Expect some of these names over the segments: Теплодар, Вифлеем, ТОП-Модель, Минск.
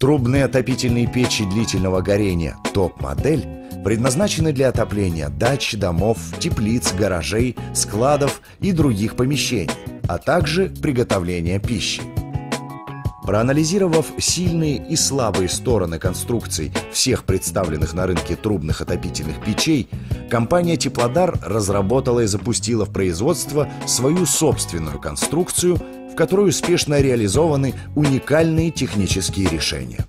Трубные отопительные печи длительного горения «ТОП-Модель» предназначены для отопления дач, домов, теплиц, гаражей, складов и других помещений, а также приготовления пищи. Проанализировав сильные и слабые стороны конструкций всех представленных на рынке трубных отопительных печей, компания «Теплодар» разработала и запустила в производство свою собственную конструкцию, в которой успешно реализованы уникальные технические решения.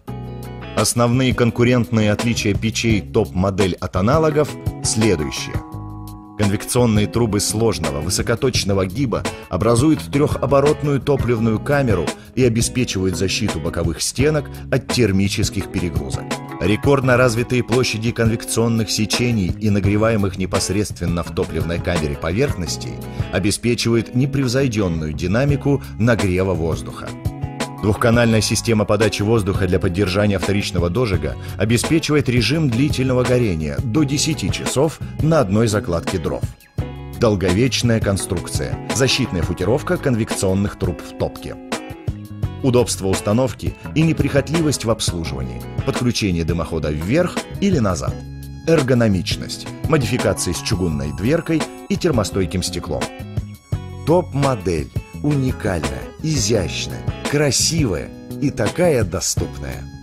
Основные конкурентные отличия печей «ТОП-Модель» от аналогов следующие. Конвекционные трубы сложного высокоточного гиба образуют трехоборотную топливную камеру и обеспечивают защиту боковых стенок от термических перегрузок. Рекордно развитые площади конвекционных сечений и нагреваемых непосредственно в топливной камере поверхностей обеспечивают непревзойденную динамику нагрева воздуха. Двухканальная система подачи воздуха для поддержания вторичного дожига обеспечивает режим длительного горения до 10 часов на одной закладке дров. Долговечная конструкция. Защитная футировка конвекционных труб в топке. Удобство установки и неприхотливость в обслуживании. Подключение дымохода вверх или назад. Эргономичность. Модификации с чугунной дверкой и термостойким стеклом. ТОП-модель. Уникальная, изящная, красивая и такая доступная.